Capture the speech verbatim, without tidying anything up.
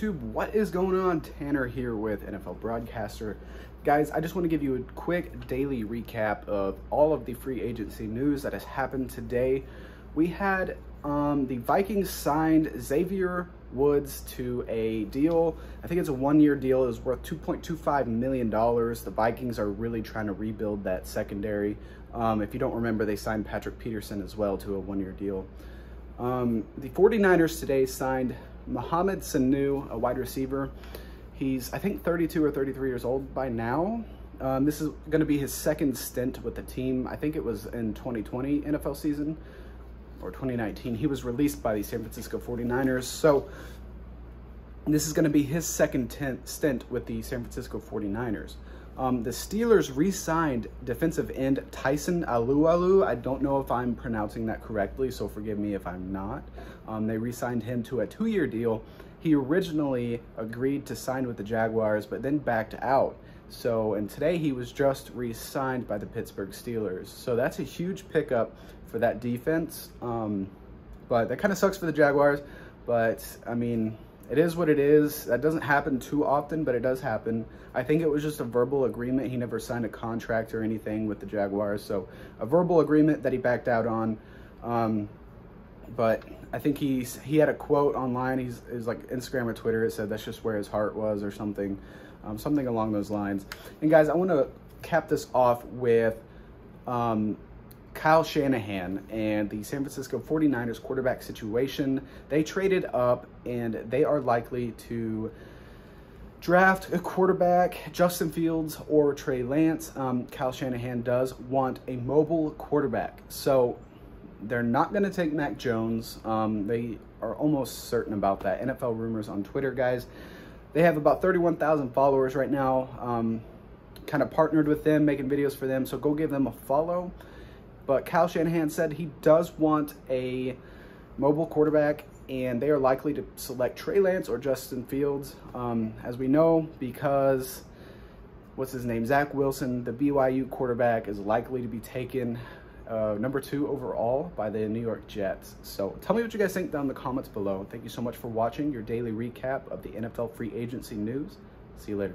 YouTube, what is going on? Tanner here with N F L Broadcaster. Guys, I just want to give you a quick daily recap of all of the free agency news that has happened today. We had um, the Vikings signed Xavier Woods to a deal. I think it's a one-year deal. It was worth two point two five million dollars. The Vikings are really trying to rebuild that secondary. Um, if you don't remember, they signed Patrick Peterson as well to a one-year deal. Um, the forty-niners today signed Mohamed Sanu, a wide receiver. He's, I think, thirty-two or thirty-three years old by now. Um, this is going to be his second stint with the team. I think it was in twenty twenty N F L season or twenty nineteen. He was released by the San Francisco forty-niners. So this is going to be his second stint with the San Francisco forty-niners. Um, the Steelers re-signed defensive end Tyson Alualu. I don't know if I'm pronouncing that correctly, so forgive me if I'm not. Um, they re-signed him to a two-year deal. He originally agreed to sign with the Jaguars, but then backed out. So, and today he was just re-signed by the Pittsburgh Steelers. So that's a huge pickup for that defense. Um, but that kind of sucks for the Jaguars. But, I mean, it is what it is. That doesn't happen too often, but it does happen. I think it was just a verbal agreement. He never signed a contract or anything with the Jaguars. So a verbal agreement that he backed out on. Um, but I think he's, he had a quote online. He's, it was like Instagram or Twitter. It said that's just where his heart was or something, um, something along those lines. And guys, I want to cap this off with um, Kyle Shanahan and the San Francisco forty-niners quarterback situation. They traded up and they are likely to draft a quarterback, Justin Fields or Trey Lance. Um, Kyle Shanahan does want a mobile quarterback. So they're not going to take Mac Jones. Um, they are almost certain about that. N F L rumors on Twitter, guys. They have about thirty-one thousand followers right now. Um, kind of partnered with them, making videos for them. So go give them a follow. But Kyle Shanahan said he does want a mobile quarterback, and they are likely to select Trey Lance or Justin Fields, um, as we know, because, what's his name, Zach Wilson, the B Y U quarterback, is likely to be taken uh, number two overall by the New York Jets. So tell me what you guys think down in the comments below. Thank you so much for watching your daily recap of the N F L free agency news. See you later.